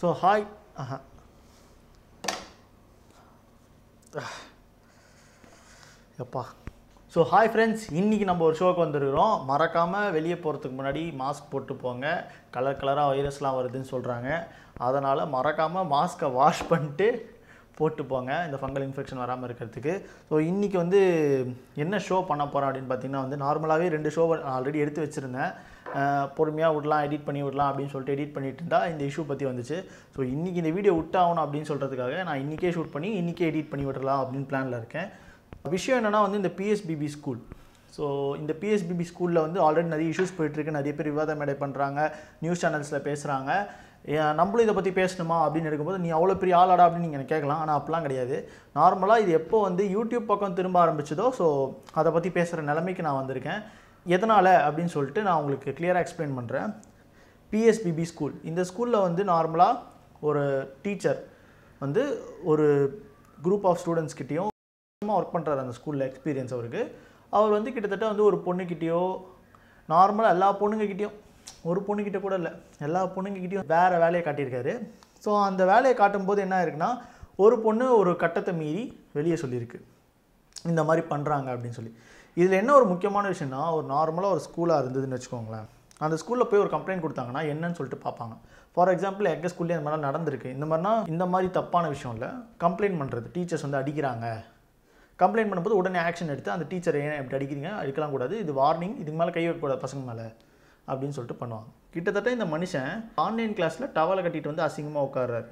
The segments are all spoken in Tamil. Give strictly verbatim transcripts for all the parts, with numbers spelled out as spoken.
So high uh -huh. So hi friends, இன்னைக்கு நம்ம ஒரு ஷோக்கு வந்திருக்கோம். மறக்காம வெளிய போறதுக்கு முன்னாடி மாஸ்க் போட்டு போங்க. கலர் கலரா வைரஸ்லாம் வருதுன்னு சொல்றாங்க. அதனால மறக்காம மாஸ்கை வாஷ் பண்ணிட்டு போட்டு போங்க, இந்த ஃபங்கல் இன்ஃபெக்ஷன் வராம இருக்கிறதுக்கு. சோ இன்னைக்கு வந்து என்ன ஷோ பண்ண போறோம் அப்படினு பாத்தீங்கன்னா வந்து நார்மலாவே ரெண்டு ஷோ ஆல்ரெடி எடுத்து வச்சிருந்தேன். பொறுமையா விடலாம், எடிட் பண்ணி விடலாம் அப்படினு சொல்லிட்டு எடிட் பண்ணிட்டு இருந்தா இந்த இஷ்யூ பத்தி வந்துச்சு. சோ இன்னைக்கு இந்த வீடியோ உட் ஆகணும் அப்படினு சொல்றதுக்காக நான் இன்னைக்கே ஷூட் பண்ணி இன்னைக்கே எடிட் பண்ணி விடலாம் அப்படினு பிளான்ல இருக்கேன். விஷயம் என்னன்னா வந்து இந்த P S B B school. So இந்த P S B B ஸ்கூலில் வந்து ஆல்ரெடி நிறைய இஷ்யூஸ் போயிட்டுருக்கு, நிறைய பேர் விவாத மேடை பண்ணுறாங்க, நியூஸ் சேனல்ஸில் பேசுகிறாங்க. நம்மளும் இதை பற்றி பேசணுமா அப்படின்னு இருக்கும்போது நீ அவ்வளோ பெரிய ஆளாடா அப்படின்னு நீங்கள் கேட்கலாம். ஆனால் அப்படிலாம் கிடையாது. நார்மலாக இது எப்போ வந்து யூடியூப் பக்கம் திரும்ப ஆரம்பிச்சதோ ஸோ அதை பற்றி பேசுகிற நிலைமைக்கு நான் வந்திருக்கேன். எதனால் அப்படின்னு சொல்லிட்டு நான் உங்களுக்கு கிளியராக எக்ஸ்பிளைன் பண்ணுறேன். P S B B school, இந்த ஸ்கூலில் வந்து நார்மலாக ஒரு டீச்சர் வந்து ஒரு குரூப் ஆஃப் ஸ்டூடெண்ட்ஸ்கிட்டையும் ஒர்க் பண்ணுறாரு. அந்த ஸ்கூலில் எக்ஸ்பீரியன்ஸ் அவருக்கு. அவர் வந்து கிட்டத்தட்ட வந்து ஒரு பொண்ணுக்கிட்டேயோ, நார்மலாக எல்லா பொண்ணுங்கக்கிட்டேயும், ஒரு பொண்ணுக்கிட்ட கூட இல்லை, எல்லா பொண்ணுங்கக்கிட்டேயும் வேறு வேலையை காட்டியிருக்காரு. ஸோ அந்த வேலையை காட்டும்போது என்ன இருக்குன்னா, ஒரு பொண்ணு ஒரு கட்டத்தை மீறி வெளியே சொல்லியிருக்கு இந்த மாதிரி பண்ணுறாங்க அப்படின்னு சொல்லி. இதில் என்ன ஒரு முக்கியமான விஷயம்னா, ஒரு நார்மலாக ஒரு ஸ்கூலாக இருந்ததுன்னு வச்சுக்கோங்களேன், அந்த ஸ்கூலில் போய் ஒரு கம்ப்ளைண்ட் கொடுத்தாங்கன்னா என்னன்னு சொல்லிட்டு பார்ப்பாங்க. ஃபார் எக்ஸாம்பிள் எங்கள் ஸ்கூல்லேயே இந்த மாதிரிலாம் நடந்திருக்கு. இந்த மாதிரினா இந்த மாதிரி தப்பான விஷயம் இல்லை, கம்ப்ளைண்ட் பண்ணுறது, டீச்சர்ஸ் வந்து அடிக்கிறாங்க, கம்ப்ளைண்ட் பண்ணும்போது உடனே ஆக்ஷன் எடுத்து அந்த டீச்சர் ஏன் எப்படி அடிக்கிறீங்க, அடிக்கலாம் கூடாது, இது வார்னிங், இதுக்கு மேலே கை வைக்கக்கூடாது பசங்க மேலே அப்படின்னு சொல்லிட்டு பண்ணுவாங்க. கிட்டத்தட்ட இந்த மனுஷன் ஆன்லைன் கிளாஸில் டவலை கட்டிட்டு வந்து அசிங்கமாக உட்கார்றாரு.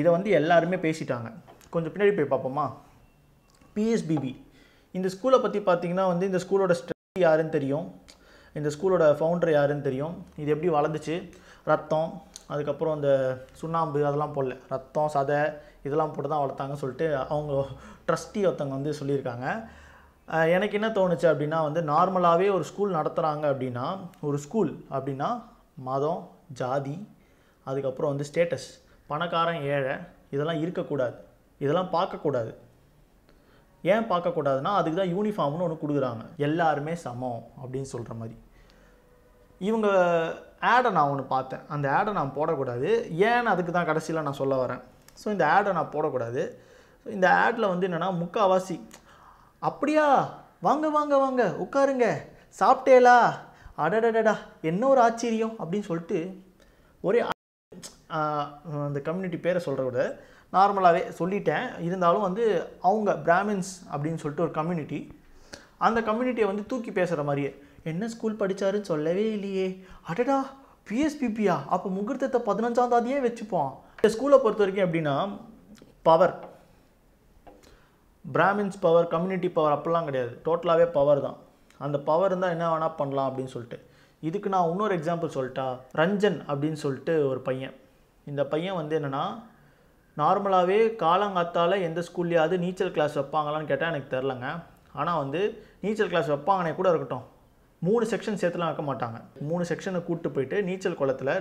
இதை வந்து எல்லாருமே பேசிட்டாங்க. கொஞ்சம் பின்னாடி போய் பார்ப்போமா. P S B B இந்த ஸ்கூலை பற்றி பார்த்தீங்கன்னா வந்து இந்த ஸ்கூலோட ஸ்ட்ரென்த் யாருன்னு தெரியும், இந்த ஸ்கூலோட ஃபவுண்டர் யாருன்னு தெரியும், இது எப்படி வளர்ந்துச்சு, ரத்தம், அதுக்கப்புறம் அந்த சுண்ணாம்பு அதெல்லாம் போடல, ரத்தம் சதை இதெல்லாம் போட்டு தான் வளர்த்தாங்கன்னு சொல்லிட்டு அவங்க ட்ரஸ்டி ஒருத்தவங்க வந்து சொல்லியிருக்காங்க. எனக்கு என்ன தோணுச்சு அப்படின்னா வந்து நார்மலாகவே ஒரு ஸ்கூல் நடத்துகிறாங்க அப்படின்னா, ஒரு ஸ்கூல் அப்படின்னா மதம், ஜாதி, அதுக்கப்புறம் வந்து ஸ்டேட்டஸ், பணக்காரன் ஏழை இதெல்லாம் இருக்கக்கூடாது, இதெல்லாம் பார்க்கக்கூடாது. ஏன் பார்க்கக்கூடாதுன்னா அதுக்கு தான் யூனிஃபார்ம்னு ஒன்று கொடுக்குறாங்க, எல்லாருமே சமம் அப்படின்னு சொல்கிற மாதிரி. இவங்க ஆடை நான் ஒன்று பார்த்தேன், அந்த ஆடை நான் போடக்கூடாது, ஏன்னு அதுக்கு தான் கடைசியில் நான் சொல்ல வரேன். ஸோ இந்த ஆடை நான் போடக்கூடாது. ஸோ இந்த ஆடில் வந்து என்னென்னா முக்கால்வாசி அப்படியா, வாங்க வாங்க வாங்க உட்காருங்க, சாப்பிட்டேலா, அடடடடா என்ன ஒரு ஆச்சரியம் அப்படின்னு சொல்லிட்டு ஒரே அந்த கம்யூனிட்டி பேரை சொல்கிறத நார்மலாகவே சொல்லிட்டேன். இருந்தாலும் வந்து அவங்க பிராமின்ஸ் அப்படின்னு சொல்லிட்டு ஒரு கம்யூனிட்டி, அந்த கம்யூனிட்டியை வந்து தூக்கி பேசுகிற மாதிரியே, என்ன ஸ்கூல் படித்தாருன்னு சொல்லவே இல்லையே, அடடா P S B B யா, அப்போ முகூர்த்தத்தை பதினஞ்சாம் தேதியே வச்சுப்போம். இந்த ஸ்கூலை பொறுத்த வரைக்கும் எப்படின்னா power, Brahmins power, community power அப்படிலாம் கிடையாது, டோட்டலாகவே பவர் தான். அந்த பவர் இருந்தால் என்ன வேணால் பண்ணலாம் அப்படின்னு சொல்லிட்டு. இதுக்கு நான் இன்னொரு எக்ஸாம்பிள் சொல்லிட்டா, ரஞ்சன் அப்படின்னு சொல்லிட்டு ஒரு பையன். இந்த பையன் வந்து என்னென்னா நார்மலாகவே காலங்காத்தால் எந்த ஸ்கூல்லையாவது நீச்சல் கிளாஸ் வைப்பாங்களான்னு கேட்டால் எனக்கு தெரிலங்க. ஆனால் வந்து நீச்சல் கிளாஸ் வைப்பாங்கன்னே கூட இருக்கட்டும், மூணு செக்ஷன் சேர்த்துலாம் வைக்க மாட்டாங்க. மூணு செக்ஷனை கூப்பிட்டு போயிட்டு நீச்சல் குளத்தில்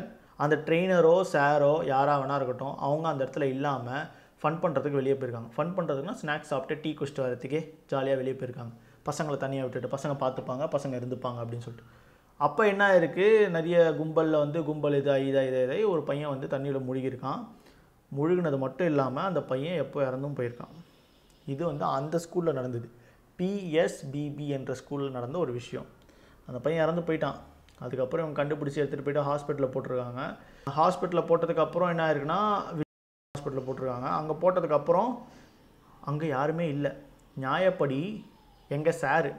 அந்த ட்ரெயினரோ சாரோ யாராக வேணா இருக்கட்டும், அவங்க அந்த இடத்துல இல்லாமல் ஃபன் பண்ணுறதுக்கு வெளியே போயிருக்காங்க. ஃபன் பண்ணுறதுக்குனா ஸ்நாக்ஸ் சாப்பிட்டு டீ குடிச்சிட்டு வரதுக்கே ஜாலியாக வெளியே போயிருக்காங்க. பசங்களை தனியாக விட்டுட்டு பசங்க பார்த்துப்பாங்க, பசங்க இருந்துப்பாங்க அப்படின்னு சொல்லிட்டு. அப்போ என்ன இருக்குது, நிறைய கும்பலில் வந்து கும்பல் இது இதை இதை இதை ஒரு பையன் வந்து தண்ணியில் முழுகியிருக்கான். முழுகினது மட்டும் இல்லாமல் அந்த பையன் எப்போ இறந்தும் போயிருக்கான். இது வந்து அந்த ஸ்கூலில் நடந்தது, P S B B என்ற ஸ்கூலில் நடந்த ஒரு விஷயம். அந்த பையன் இறந்து போயிட்டான். அதுக்கப்புறம் இவங்க கண்டுபிடிச்சி எடுத்துகிட்டு போய்ட்டு ஹாஸ்பிட்டலில் போட்டிருக்காங்க. ஹாஸ்பிட்டலில் போட்டதுக்கப்புறம் என்ன ஆயிருக்குன்னா, ஹாஸ்பிட்டலில் போட்டிருக்காங்க. அங்கே போட்டதுக்கப்புறம் அங்கே யாருமே இல்லை. நியாயப்படி எங்கள் சார்,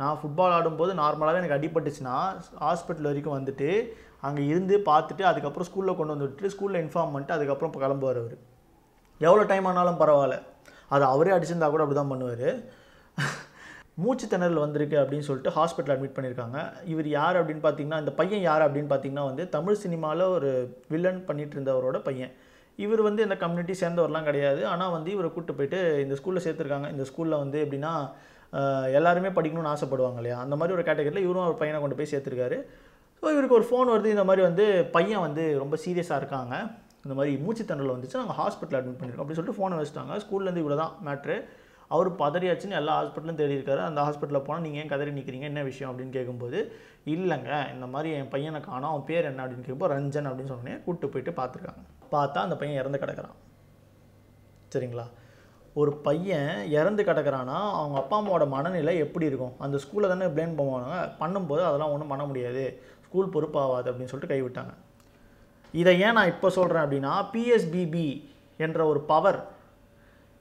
நான் ஃபுட்பால் ஆடும்போது நார்மலாகவே எனக்கு அடிபட்டுச்சுன்னா ஹாஸ்பிட்டல் வரைக்கும் வந்துட்டு அங்கே இருந்து பார்த்துட்டு அதுக்கப்புறம் ஸ்கூலில் கொண்டு வந்து விட்டுட்டு ஸ்கூலில் இன்ஃபார்ம் பண்ணிட்டு அதுக்கப்புறம் இப்போ கிளம்புவார். அவர் எவ்வளோ டைம் ஆனாலும் பரவாயில்ல, அது அவரே அடிச்சிருந்தா கூட அப்படி தான் பண்ணுவார். மூச்சு திணறல் வந்திருக்கு அப்படின்னு சொல்லிட்டு ஹாஸ்பிட்டல் அட்மிட் பண்ணியிருக்காங்க. இவர் யார் அப்படின்னு பார்த்தீங்கன்னா, இந்த பையன் யார் அப்படின்னு பார்த்தீங்கன்னா வந்து தமிழ் சினிமாவில் ஒரு வில்லன் பண்ணிட்டு இருந்தவரோட பையன். இவர் வந்து இந்த கம்யூனிட்டி சேர்ந்தவரெலாம் கிடையாது. ஆனால் வந்து இவரை கூப்பிட்டு போயிட்டு இந்த ஸ்கூலில் சேர்த்துருக்காங்க. இந்த ஸ்கூலில் வந்து எப்படின்னா எல்லாருமே படிக்கணும்னு ஆசைப்படுவாங்க இல்லையா, அந்த மாதிரி ஒரு கேட்டகரியில் இவரும் ஒரு பையனை கொண்டு போய் சேர்த்துருக்காரு. ஸோ இவருக்கு ஒரு ஃபோன் வருது, இந்த மாதிரி வந்து பையன் வந்து ரொம்ப சீரியஸாக இருக்காங்க, இந்த மாதிரி மூச்சு திணறல் வந்துச்சு, நாங்கள் ஹாஸ்பிட்டல் அட்மிட் பண்ணியிருக்கோம் அப்படின்னு சொல்லிட்டு ஃபோனை வச்சுட்டாங்க. ஸ்கூல்லேருந்து இவ்வளோ தான் மேட்ரு. அவர் பதறியாச்சுன்னு எல்லா ஹாஸ்பிட்டலும் தேடி இருக்காரு. அந்த ஹாஸ்பிட்டலில் போனால் நீங்கள் ஏன் கதறி நிற்கிறீங்க என்ன விஷயம் அப்படின்னு கேட்கும்போது, இல்லைங்க இந்த மாதிரி என் பையனை காணோம் அவன் பேர் என்ன அப்படின்னு கேட்கும்போது ரஞ்சன் அப்படின்னு சொன்னோன்னே கூப்பிட்டு போயிட்டு பார்த்துருக்காங்க. பார்த்தா அந்த பையன் இறந்து கிடக்கிறான். சரிங்களா, ஒரு பையன் இறந்து கிடக்கிறான்னா அவங்க அப்பா அம்மாவோட மனநிலை எப்படி இருக்கும்? அந்த ஸ்கூலில் தானே பிளேம் பண்ணுவாங்க, பண்ணும்போது அதெல்லாம் ஒன்றும் பண்ண முடியாது, ஸ்கூல் பொறுப்பாகாது அப்படின்னு சொல்லிட்டு கைவிட்டாங்க. இதை ஏன் நான் இப்போ சொல்கிறேன் அப்படின்னா, பிஎஸ்பிபி என்ற ஒரு பவர்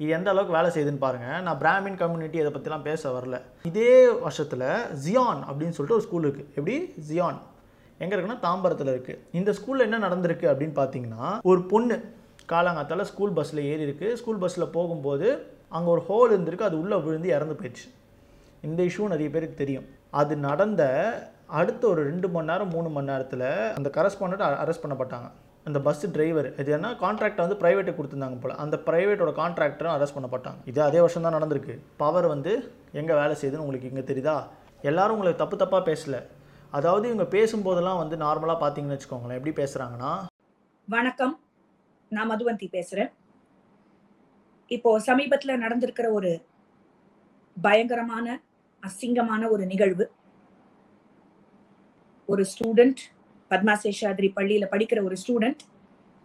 இது எந்த அளவுக்கு வேலை செய்யுதுன்னு பாருங்கள். நான் பிராமின் கம்யூனிட்டி அதை பற்றிலாம் பேச வரல. இதே வருஷத்தில் ஜியான் அப்படின்னு சொல்லிட்டு ஒரு ஸ்கூல் இருக்குது. எப்படி ஜியான் எங்கே இருக்குன்னா தாம்பரத்தில் இருக்குது. இந்த ஸ்கூலில் என்ன நடந்திருக்கு அப்படின்னு பார்த்தீங்கன்னா, ஒரு பொண்ணு காலங்காத்தால் ஸ்கூல் பஸ்ஸில் ஏறி இருக்குது. ஸ்கூல் பஸ்ஸில் போகும்போது அங்கே ஒரு ஹோல் இருந்திருக்கு, அது உள்ளே விழுந்து இறந்து போயிடுச்சு. இந்த இஷ்யூ நிறைய பேருக்கு தெரியும். அது நடந்த அடுத்த ஒரு ரெண்டு மணி நேரம் மூணு மணி நேரத்தில் அந்த கரஸ்பாண்டண்ட் அரெஸ்ட் பண்ணப்பட்டாங்க. அந்த பஸ் டிரைவர் இது ஏன்னா கான்ட்ராக்டை வந்து ப்ரைவேட்டை கொடுத்துருந்தாங்க போல், அந்த ப்ரைவேட்டோட கான்ட்ராக்டரும் அரெஸ்ட் பண்ணப்பட்டாங்க. இது அதே வருஷம் தான் நடந்திருக்கு. பவர் வந்து எங்கே வேலை செய்யுதுன்னு உங்களுக்கு இங்கே தெரியுதா? எல்லோரும் உங்களுக்கு தப்பு தப்பாக பேசலை. அதாவது இவங்க பேசும்போதெல்லாம் வந்து நார்மலாக பார்த்தீங்கன்னு வச்சுக்கோங்களேன், எப்படி பேசுகிறாங்கன்னா, வணக்கம் நான் மதுவந்தி பேசுகிறேன், இப்போது சமீபத்தில் நடந்திருக்கிற ஒரு பயங்கரமான அசிங்கமான ஒரு நிகழ்வு, ஒரு ஸ்டூடெண்ட் பத்மா சேஷாத்ரி பள்ளியில் படிக்கிற ஒரு ஸ்டூடெண்ட்,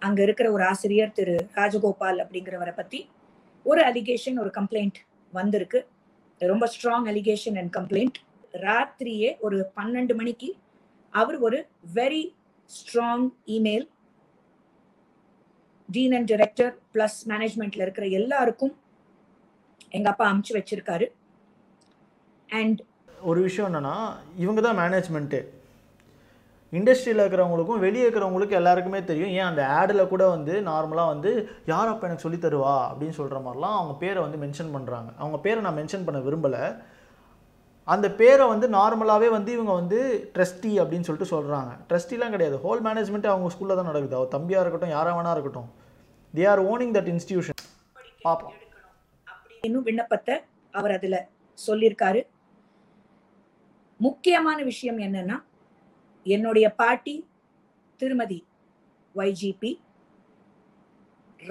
அங்கே இருக்கிற ஒரு ஆசிரியர் திரு ராஜகோபால் அப்படிங்கிறவரை பற்றி ஒரு அலிகேஷன் ஒரு கம்ப்ளைண்ட் வந்திருக்கு. ரொம்ப ஸ்ட்ராங் அலிகேஷன் அண்ட் கம்ப்ளைண்ட். ராத்திரியே ஒரு பன்னெண்டு மணிக்கு அவர் ஒரு very strong email dean and director plus மேனேஜ்மெண்ட்ல இருக்கிற எல்லாருக்கும் எங்கள் அப்பா அமுச்சு வச்சிருக்காரு. அண்ட் ஒரு விஷயம் என்னன்னா, இவங்க தான் மேனேஜ்மெண்ட்டு, இண்டஸ்ட்ரியில் இருக்கிறவங்களுக்கும் வெளியே இருக்கிறவங்களுக்கும் எல்லாருக்குமே தெரியும். ஏன் அந்த ஆடில் கூட வந்து நார்மலாக வந்து யார் அப்போ எனக்கு சொல்லி தருவா அப்படின்னு சொல்கிற மாதிரிலாம் அவங்க பேரை வந்து மென்ஷன் பண்ணுறாங்க. அவங்க பேரை நான் மென்ஷன் பண்ண விரும்பலை. அந்த பேரை வந்து நார்மலாகவே வந்து இவங்க வந்து ட்ரஸ்டி அப்படின்னு சொல்லிட்டு சொல்கிறாங்க. ட்ரஸ்டிலாம் கிடையாது, ஹோல் மேனேஜ்மெண்ட்டு அவங்க ஸ்கூலில் தான் நடக்குது. அவர் தம்பியாக இருக்கட்டும் யாராக வேணா இருக்கட்டும், they are owning that institution. பார்ப்போம் இன்னும் விண்ணப்பத்தை அவர் அதில் சொல்லியிருக்காரு. முக்கியமான விஷயம் என்னன்னா, என்னுடைய பாட்டி திருமதி வைஜிபி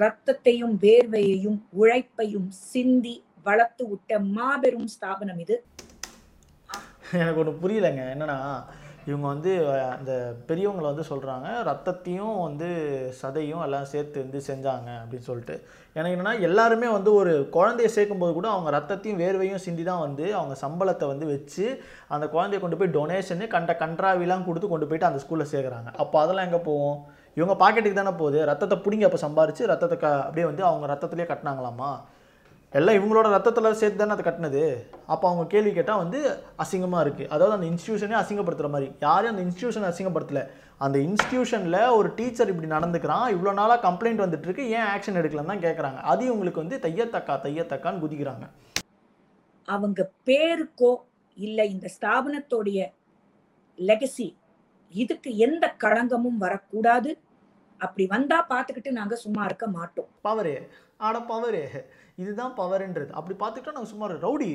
ரத்தத்தையும் வேர்வையையும் உழைப்பையும் சிந்தி வளர்த்து விட்ட மாபெரும் ஸ்தாபனம் இது. எனக்கு ஒன்று புரியலைங்க, என்னன்னா இவங்க வந்து அந்த பெரியவங்களை வந்து சொல்கிறாங்க ரத்தத்தையும் வந்து சதையும் எல்லாம் சேர்த்து வந்து செஞ்சாங்க அப்படின்னு சொல்லிட்டு. எனக்கு என்னென்னா, எல்லாருமே வந்து ஒரு குழந்தைய சேர்க்கும்போது கூட அவங்க ரத்தத்தையும் வேர்வையும் சிந்தி தான் வந்து அவங்க சம்பளத்தை வந்து வச்சு அந்த குழந்தைய கொண்டு போய் டொனேஷனு கண்ட கண்ட்ராவிலாம் கொடுத்து கொண்டு போய்ட்டு அந்த ஸ்கூலில் சேர்க்குறாங்க. அப்போ அதெல்லாம் எங்கே போவோம்? இவங்க பாக்கெட்டுக்கு தானே போகுது. ரத்தத்தை பிடிங்க அப்போ சம்பாரித்து ரத்தத்தை க அப்படியே வந்து அவங்க ரத்தத்துலேயே கட்டினாங்களாமா, எல்லாம் இவங்களோட ரத்தத்தில் சேர்த்து தானே அதை கட்டினது. அப்போ அவங்க கேள்வி கேட்டால் வந்து அசிங்கமாக இருக்குது. அதாவது அந்த இன்ஸ்டியூஷனே அசிங்கப்படுத்துகிற மாதிரி. யாரும் அந்த இன்ஸ்டியூஷனை அசிங்கப்படுத்தலை, அந்த இன்ஸ்டியூஷனில் ஒரு டீச்சர் இப்படி நடந்துக்கிறான், இவ்வளோ நாளாக கம்ப்ளைண்ட் வந்துட்டுருக்கு, ஏன் ஆக்ஷன் எடுக்கலன்னு தான் கேட்குறாங்க. அது இவங்களுக்கு வந்து தையத்தக்கா தையத்தக்கான்னு குதிக்கிறாங்க. அவங்க பேருக்கோ இல்லை இந்த ஸ்தாபனத்தோடைய லெகசி இதுக்கு எந்த களங்கமும் வரக்கூடாது. அப்படி வந்தால் பார்த்துக்கிட்டு நாங்கள் சும்மா இருக்க மாட்டோம். பவரு ஆட பவரு இதுதான் பவருன்றது. அப்படி பார்த்துக்கிட்டா நாங்கள் சும்மா ரவுடி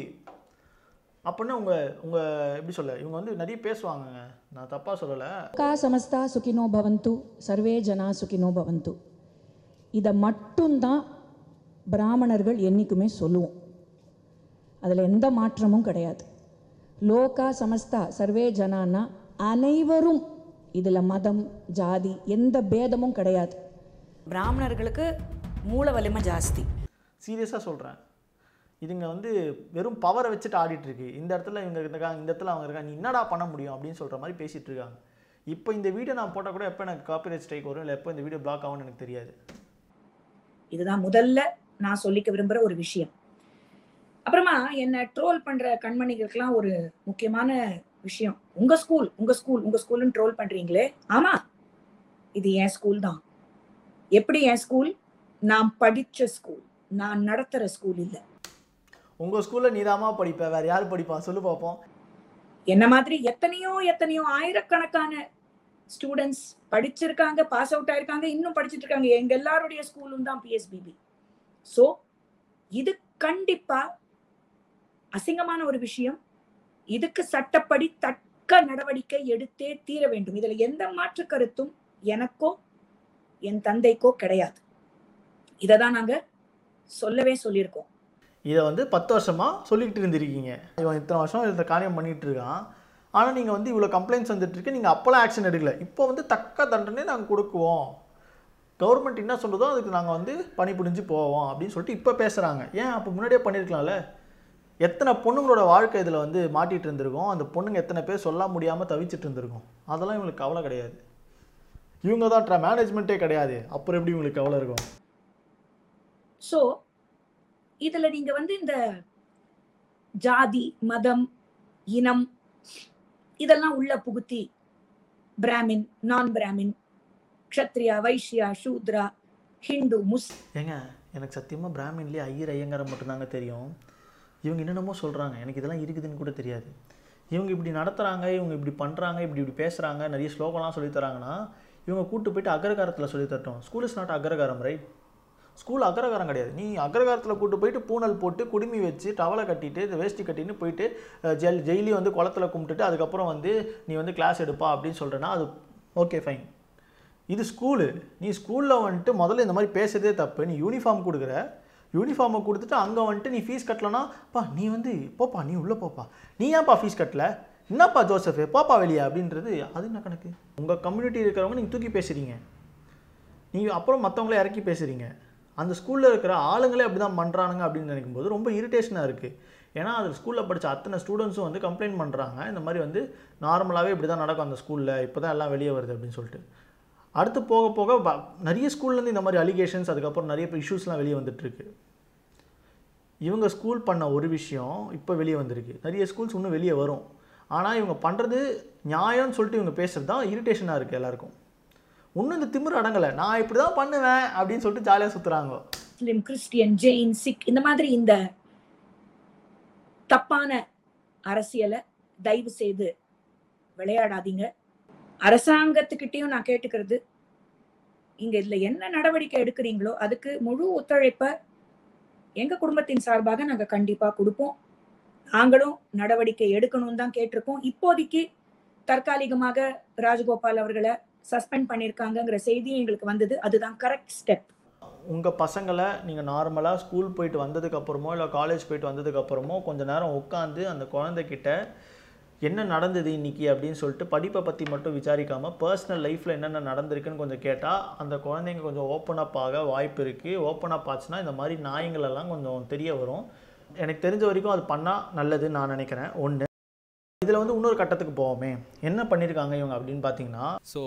அப்படின்னா உங்கள் உங்கள் எப்படி சொல்ல, இவங்க வந்து நிறைய பேசுவாங்க. நான் தப்பாக சொல்லலை. கா சமஸ்தா சுகினோ பவந்து சர்வே ஜனா சுகினோ பவந்து இதை மட்டும்தான் பிராமணர்கள் என்றைக்குமே சொல்லுவோம், அதில் எந்த மாற்றமும் கிடையாது. லோகா சமஸ்தா சர்வே ஜனான்னா அனைவரும், இதில் மதம் ஜாதி எந்த பேதமும் கிடையாது. பிராமணர்களுக்கு மூல வலிமை ஜாஸ்தி. சீரியஸாக சொல்கிறேன், இதுங்க வந்து வெறும் பவரை வச்சுட்டு ஆடிட்டுருக்கு. இந்த இடத்துல இவங்க இருக்காங்க, இந்த இடத்துல அவங்க இருக்காங்க, நீ என்னடா பண்ண முடியும் அப்படின்னு சொல்கிற மாதிரி பேசிகிட்டு இருக்காங்க. இப்போ இந்த வீடியோ நான் போட்டால் கூட எப்போ எனக்கு காப்பிரைட் ஸ்ட்ரைக் வரும் இல்லை எப்போ இந்த வீடியோ பிளாக் ஆகும்னு எனக்கு தெரியாது. இதுதான் முதல்ல நான் சொல்லிக்க விரும்புகிற ஒரு விஷயம். அப்புறமா என்னை ட்ரோல் பண்ணுற கண்மணிகளுக்கெல்லாம் ஒரு முக்கியமான விஷயம், உங்கள் ஸ்கூல் உங்கள் ஸ்கூல் உங்கள் ஸ்கூலுன்னு ட்ரோல் பண்ணுறீங்களே, ஆமாம் இது என் ஸ்கூல் தான். எப்படி என் ஸ்கூல்? நான் படித்த ஸ்கூல், நான் நடத்துகிற ஸ்கூல் இல்லை. உங்கள் ஸ்கூலில் நீதாமா படிப்பேன், வேறு யார் படிப்பா சொல்லு பார்ப்போம். என்ன மாதிரி எத்தனையோ எத்தனையோ ஆயிரக்கணக்கான ஸ்டூடெண்ட்ஸ் படிச்சிருக்காங்க, பாஸ் அவுட் ஆயிருக்காங்க, இன்னும் படிச்சுட்டு இருக்காங்க. எங்கள் எல்லாருடைய ஸ்கூலும் தான் பிஎஸ்பிபி. ஸோ இது கண்டிப்பாக அசிங்கமான ஒரு விஷயம். இதுக்கு சட்டப்படி தக்க நடவடிக்கை எடுத்தே தீர வேண்டும். இதில் எந்த மாற்று கருத்தும் எனக்கோ என் தந்தைக்கோ கிடையாது. இதை தான் நாங்கள் சொல்லவே சொல்லியிருக்கோம். இதை வந்து பத்து வருஷமா சொல்லிக்கிட்டு இருந்திருக்கீங்க, இவன் இத்தனை வருஷம் இந்த காரியம் பண்ணிகிட்டு இருக்கான், ஆனால் நீங்கள் வந்து இவ்வளோ கம்ப்ளைண்ட்ஸ் வந்துட்டுருக்கு, நீங்கள் அப்போலாம் ஆக்ஷன் எடுக்கலை, இப்போ வந்து தக்க தண்டனை நாங்கள் கொடுக்குவோம், கவர்மெண்ட் என்ன சொல்கிறதோ அதுக்கு நாங்கள் வந்து பணி புரிஞ்சு போவோம் அப்படின்னு சொல்லிட்டு இப்போ பேசுகிறாங்க. ஏன் அப்போ முன்னாடியே பண்ணியிருக்கலாம்ல? எத்தனை பொண்ணுங்களோட வாழ்க்கை இதில் வந்து மாட்டிகிட்டு இருந்திருக்கோம், அந்த பொண்ணுங்க எத்தனை பேர் சொல்ல முடியாமல் தவிச்சிட்டு இருந்திருக்கோம், அதெல்லாம் இவங்களுக்கு கவலை கிடையாது. இவங்க தான் ட்ரா மேனேஜ்மெண்ட்டே கிடையாது, அப்புறம் எப்படி இவங்களுக்கு கவலை இருக்கும்? ஸோ இதில் நீங்கள் வந்து இந்த ஜாதி மதம் இனம் இதெல்லாம் உள்ள புகுத்தி பிராமின் நான் பிராமின் க்ஷத்ரியா வைஷ்யா சூத்ரா ஹிந்து முஸ் ஏங்க எனக்கு சத்தியமாக பிராமின்லேயே ஐயர் ஐயங்காரம் மட்டும்தாங்க தெரியும். இவங்க என்னென்னமோ சொல்கிறாங்க, எனக்கு இதெல்லாம் இருக்குதுன்னு கூட தெரியாது. இவங்க இப்படி நடத்துகிறாங்க, இவங்க இப்படி பண்ணுறாங்க, இப்படி இப்படி பேசுகிறாங்க, நிறைய ஸ்லோகம்லாம் சொல்லித்தராங்கன்னா இவங்க கூப்பிட்டு போயிட்டு அக்ரகாரத்தில் சொல்லித்தரட்டும். School is not agraharam, right? School agraharam கிடையாது. நீ அக்ரகாரத்தில் கூப்பிட்டு போயிட்டு பூனல் போட்டு குடுமி வச்சு டவலை கட்டிட்டு வேஷ்டி கட்டின்னு போயிட்டு ஜெயில் ஜெயிலி வந்து குளத்தில் கும்பிட்டுட்டு அதுக்கப்புறம் வந்து நீ வந்து கிளாஸ் எடுப்பா அப்படின்னு சொல்கிறேன்னா அது ஓகே ஃபைன். இது ஸ்கூலு. நீ ஸ்கூலில் வந்துட்டு முதல்ல இந்த மாதிரி பேசுகிறதே தப்பு. நீ யூனிஃபார்ம் கொடுக்குற, யூனிஃபார்மை கொடுத்துட்டு அங்கே வந்துட்டு நீ ஃபீஸ் கட்டலன்னா பா நீ வந்து போப்பா நீ உள்ளே போப்பா, நீ ஏன்ப்பா ஃபீஸ் கட்டல, என்னப்பா ஜோசஃபே போப்பா வெளியே அப்படின்றது அது என்ன கணக்கு? உங்கள் கம்யூனிட்டி இருக்கிறவங்க நீங்கள் தூக்கி பேசுகிறீங்க, நீங்கள் அப்புறம் மற்றவங்களே இறக்கி பேசுகிறீங்க. அந்த ஸ்கூலில் இருக்கிற ஆளுங்களே அப்படி தான் பண்ணுறானுங்க அப்படின்னு நினைக்கும்போது ரொம்ப இரிட்டேஷனாக இருக்குது. ஏன்னா அது ஸ்கூலில் படித்த அத்தனை ஸ்டூடெண்ட்ஸும் வந்து கம்ப்ளைண்ட் பண்ணுறாங்க, இந்த மாதிரி வந்து நார்மலாகவே இப்படி தான் நடக்கும் அந்த ஸ்கூலில், இப்போ தான் எல்லாம் வெளியே வருது அப்படின்னு சொல்லிட்டு. அடுத்து போக போக நிறைய ஸ்கூல்லேருந்து இந்த மாதிரி அலிகேஷன்ஸ், அதுக்கப்புறம் நிறைய இஷ்யூஸ்லாம் வெளியே வந்துட்டுருக்கு. இவங்க ஸ்கூல் பண்ண ஒரு விஷயம் இப்போ வெளியே வந்திருக்கு, நிறைய ஸ்கூல்ஸ் இன்னும் வெளியே வரும். ஆனால் இவங்க பண்ணுறது நியாயம்னு சொல்லிட்டு இவங்க பேசுகிறது தான் இரிட்டேஷனாக இருக்குது எல்லாருக்கும். இன்னும் இந்த திமிரு அடங்கலை, நான் இப்படி தான் பண்ணுவேன் அப்படின்னு சொல்லிட்டு ஜாலியாக சுற்றுறாங்க. முஸ்லிம், கிறிஸ்டியன், ஜெயின், சிக் இந்த மாதிரி இந்த தப்பான அரசியலை தயவு செய்து விளையாடாதீங்க. அரசாங்கத்துக்கிட்டையும் நான் கேட்டுக்கிறது, இங்க இதுல என்ன நடவடிக்கை எடுக்கிறீங்களோ அதுக்கு முழு ஒத்துழைப்பை எங்க குடும்பத்தின் சார்பாக நாங்க கண்டிப்பா கொடுப்போம். நாங்களும் நடவடிக்கை எடுக்கணும்னு தான் கேட்டிருக்கோம். இப்போதைக்கு தற்காலிகமாக ராஜகோபால் அவர்களை சஸ்பெண்ட் பண்ணியிருக்காங்கங்கிற செய்தி எங்களுக்கு வந்தது, அதுதான் கரெக்ட் ஸ்டெப். உங்க பசங்களை நீங்க நார்மலா ஸ்கூல் போயிட்டு வந்ததுக்கு அப்புறமோ இல்லை காலேஜ் போயிட்டு வந்ததுக்கு அப்புறமோ கொஞ்ச நேரம் உட்காந்து அந்த குழந்தைகிட்ட என்ன நடந்தது இன்றைக்கி அப்படின்னு சொல்லிட்டு படிப்பை பற்றி மட்டும் விசாரிக்காமல் பர்சனல் லைஃப்பில் என்னென்ன நடந்திருக்குன்னு கொஞ்சம் கேட்டால் அந்த குழந்தைங்க கொஞ்சம் ஓப்பன் அப் ஆக வாய்ப்பு இருக்குது. ஓப்பன் அப் ஆச்சுன்னா இந்த மாதிரி நாயங்களெல்லாம் கொஞ்சம் தெரிய வரும். எனக்கு தெரிஞ்ச வரைக்கும் அது பண்ணால் நல்லதுன்னு நான் நினைக்கிறேன். ஒன்று இதில் வந்து இன்னொரு கட்டத்துக்கு போவோமே, என்ன பண்ணியிருக்காங்க இவங்க அப்படின்னு பார்த்தீங்கன்னா, ஸோ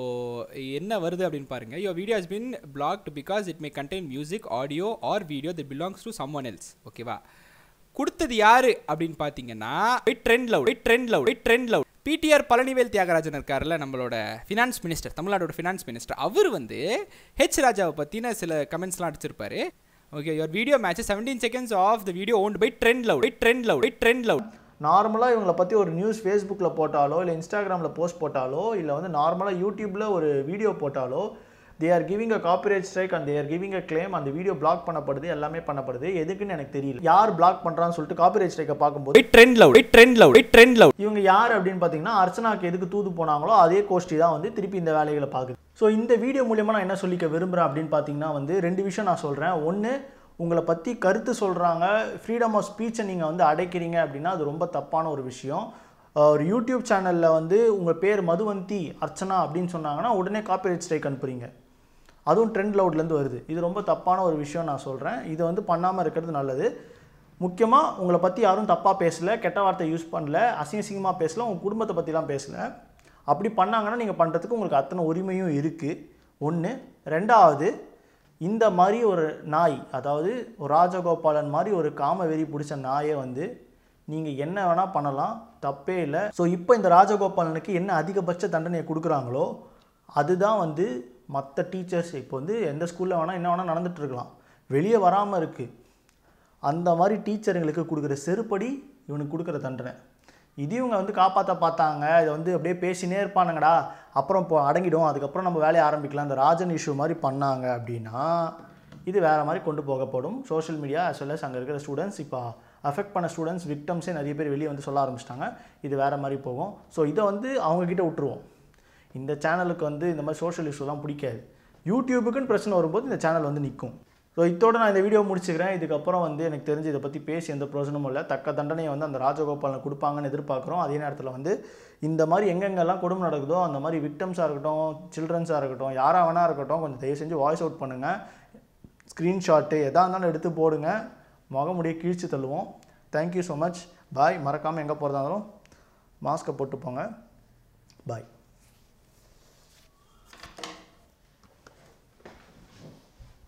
என்ன வருது அப்படின்னு பாருங்கள். Your video has been blocked because it may contain music, audio or video that belongs to someone else. ஓகேவா? கொடுத்தது யாரு அப்படின்னு பார்த்தீங்கன்னா Trend Love Trend Love Trend Love PTR Palanivel Thiagarajan இருக்கார்ல, நம்மளோட ஃபினான்ஸ் மினிஸ்டர், தமிழ்நாடோட ஃபினான்ஸ் மினிஸ்டர். அவர் வந்து ஹெச் ராஜாவை பற்றின சில கமெண்ட்ஸ்லாம் அடிச்சிருப்பாரு. Okay, your video match seventeen seconds of the video owned by Trend Love Trend Love Trend Love. நார்மலாக இவங்களை பற்றி ஒரு நியூஸ் ஃபேஸ்புக்கில் போட்டாலோ இல்லை இன்ஸ்டாகிராமில் போஸ்ட் போட்டாலோ இல்லை வந்து நார்மலாக யூடியூப்பில் ஒரு வீடியோ போட்டாலோ they are giving a copyright strike and they are giving a claim. அந்த வீடியோ பிளாக் பண்ணப்படுது, எல்லாமே பண்ணப்படுது. எதுக்குன்னு எனக்கு தெரியல, யார் பிளாக் பண்ணுறான்னு சொல்லிட்டு காப்பிரைட் ஸ்ட்ரைக்கை பார்க்கும்போது Trend Love Trend Love Trend Love. இவங்க யார் அப்படின்னு பார்த்தீங்கன்னா அர்ச்சனாக்கு எதுக்கு தூது போனாங்களோ அதே கோஷ்டி தான் வந்து திருப்பி இந்த வேலைகளை பார்க்குது. ஸோ இந்த வீடியோ மூலமாக நான் என்ன சொல்லிக்க விரும்புகிறேன் அப்படின்னு பார்த்தீங்கன்னா வந்து ரெண்டு விஷயம் நான் சொல்கிறேன். ஒன்று, உங்களை பற்றி கருத்து சொல்கிறாங்க, ஃப்ரீடம் ஆஃப் ஸ்பீச்சை நீங்கள் வந்து அடைக்கிறீங்க அப்படின்னா அது ரொம்ப தப்பான ஒரு விஷயம். ஒரு யூடியூப் சேனலில் வந்து உங்கள் பேர் மதுவந்தி அர்ச்சனா அப்படின்னு சொன்னாங்கன்னா உடனே காப்பிரைட் ஸ்ட்ரைக் அனுப்புறீங்க, அதுவும் ட்ரெண்ட் லவுட்லேருந்து வருது. இது ரொம்ப தப்பான ஒரு விஷயம் நான் சொல்கிறேன். இதை வந்து பண்ணாமல் இருக்கிறது நல்லது. முக்கியமாக உங்களை பற்றி யாரும் தப்பாக பேசலை, கெட்ட வார்த்தை யூஸ் பண்ணல, அசிங்கசிங்கமாக பேசலை, உங்கள் குடும்பத்தை பற்றிலாம் பேசலை. அப்படி பண்ணாங்கன்னா நீங்கள் பண்ணுறதுக்கு உங்களுக்கு அத்தனை உரிமையும் இருக்குது. ஒன்று. ரெண்டாவது, இந்த மாதிரி ஒரு நாய், அதாவது ராஜகோபாலன் மாதிரி ஒரு காம வெறி பிடிச்ச நாயை வந்து நீங்கள் என்ன வேணால் பண்ணலாம், தப்பே இல்லை. ஸோ இப்போ இந்த ராஜகோபாலனுக்கு என்ன அதிகபட்ச தண்டனையை கொடுக்குறாங்களோ அதுதான் வந்து மற்ற டீச்சர்ஸ் இப்போ வந்து எந்த ஸ்கூலில் வேணால் என்ன வேணால் நடந்துகிட்ருக்கலாம், வெளியே வராமல் இருக்குது. அந்த மாதிரி டீச்சருங்களுக்கு கொடுக்குற செருப்படி இவனுக்கு கொடுக்குற தண்டனை. இது இவங்க வந்து காப்பாற்ற பார்த்தாங்க, இதை வந்து அப்படியே பேசினே இருப்பானுங்கடா, அப்புறம் இப்போ அடங்கிடும், அதுக்கப்புறம் நம்ம வேலையை ஆரம்பிக்கலாம், இந்த ராஜன் இஷ்யூ மாதிரி பண்ணாங்க அப்படின்னா இது வேறு மாதிரி கொண்டு போகப்படும். Social media as well as அங்கே இருக்கிற ஸ்டூடெண்ட்ஸ், இப்போ அஃபெக்ட் பண்ண ஸ்டூடெண்ட்ஸ் விக்டம்ஸே நிறைய பேர் வெளியே வந்து சொல்ல ஆரம்பிச்சிட்டாங்க, இது வேறு மாதிரி போகும். ஸோ இதை வந்து அவங்கக்கிட்ட விட்டுருவோம். இந்த சேனலுக்கு வந்து இந்த மாதிரி சோஷியல் இஷ்யூலாம் பிடிக்காது. யூடியூபுக்குன்னு பிரச்சனை வரும்போது இந்த சேனல் வந்து நிற்கும். So, இதோட நான் இந்த வீடியோ முடிச்சுக்கிறேன். இதுக்கு அப்புறம் வந்து எனக்கு தெரிஞ்சு இத பத்தி பேசி எந்த பிரயோஜனமும் இல்ல. தக்க தண்டனையை வந்து அந்த ராஜகோபாலன் கொடுப்பாங்கன்னு எதிர்பார்க்கிறோம். அதே நேரத்துல வந்து இந்த மாதிரி எங்கெங்கெல்லாம் கொடுமை நடக்குதோ அந்த மாதிரி விக்டிம்ஸா இருக்கட்டும், சில்ட்ரன்ஸா இருக்கட்டும், யாரா வேணா இருக்கட்டும் கொஞ்சம் தயவு செஞ்சு வாய்ஸ் அவுட் பண்ணுங்க. ஸ்கிரீன்ஷாட் எதா இருந்தாலும் எடுத்து போடுங்க. முகமுடியை கீழ்ச்சி தள்ளுவோம். Thank you so much. Bye. மறக்காம எங்க போறதாலும் மாஸ்க் போட்டு போங்க. Bye.